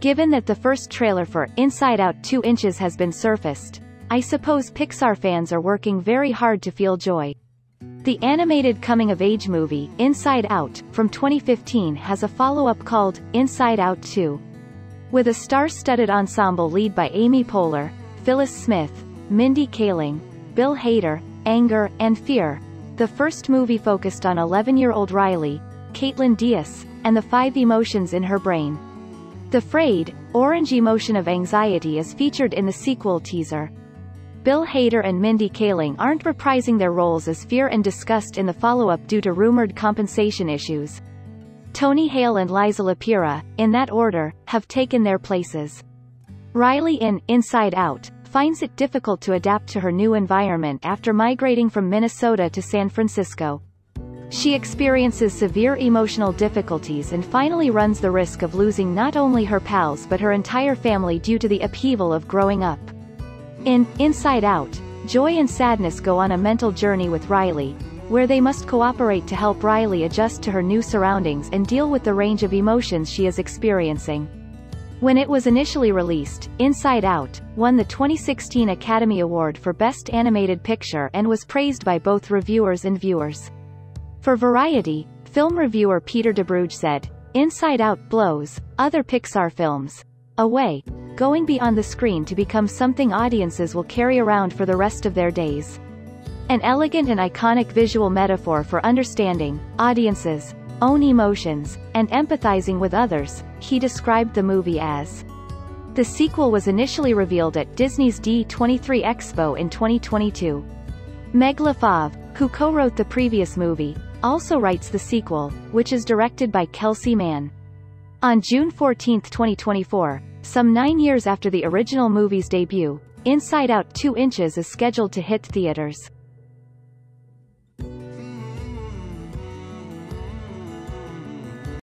Given that the first trailer for Inside Out 2 has been surfaced, I suppose Pixar fans are working very hard to feel joy. The animated coming-of-age movie, Inside Out, from 2015 has a follow-up called Inside Out 2. With a star-studded ensemble lead by Amy Poehler, Phyllis Smith, Mindy Kaling, Bill Hader, Anger, and Fear, the first movie focused on 11-year-old Riley, Kaitlyn Dias, and the 5 emotions in her brain. The frayed, orange emotion of anxiety is featured in the sequel teaser. Bill Hader and Mindy Kaling aren't reprising their roles as Fear and Disgust in the follow-up due to rumored compensation issues. Tony Hale and Liza Lapira, in that order, have taken their places. Riley in Inside Out finds it difficult to adapt to her new environment after migrating from Minnesota to San Francisco. She experiences severe emotional difficulties and finally runs the risk of losing not only her pals but her entire family due to the upheaval of growing up. In Inside Out, joy and sadness go on a mental journey with Riley, where they must cooperate to help Riley adjust to her new surroundings and deal with the range of emotions she is experiencing. When it was initially released, Inside Out won the 2016 Academy Award for Best Animated Picture and was praised by both reviewers and viewers. For Variety, film reviewer Peter DeBruge said, "Inside Out blows other Pixar films away, going beyond the screen to become something audiences will carry around for the rest of their days. An elegant and iconic visual metaphor for understanding audiences' own emotions and empathizing with others," he described the movie as. The sequel was initially revealed at Disney's D23 Expo in 2022. Meg Lafave, who co-wrote the previous movie, also writes the sequel, which is directed by Kelsey Mann. On June 14, 2024, some 9 years after the original movie's debut, Inside Out 2 is scheduled to hit theaters.